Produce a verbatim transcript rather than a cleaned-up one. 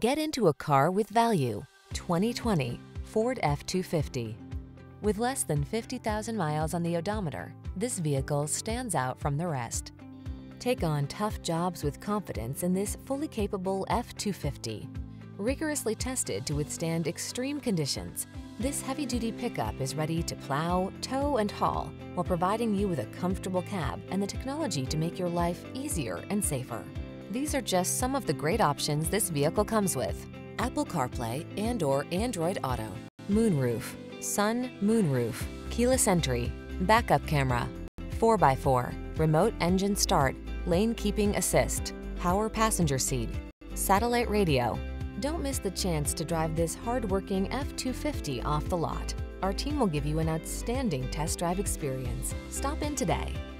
Get into a car with value. twenty twenty Ford F two fifty. With less than fifty thousand miles on the odometer, this vehicle stands out from the rest. Take on tough jobs with confidence in this fully capable F two fifty. Rigorously tested to withstand extreme conditions, this heavy-duty pickup is ready to plow, tow, and haul while providing you with a comfortable cab and the technology to make your life easier and safer. These are just some of the great options this vehicle comes with: Apple CarPlay and or Android Auto, moonroof, sun moonroof, keyless entry, backup camera, four by four, remote engine start, lane keeping assist, power passenger seat, satellite radio. Don't miss the chance to drive this hard-working F two fifty off the lot. Our team will give you an outstanding test drive experience. Stop in today.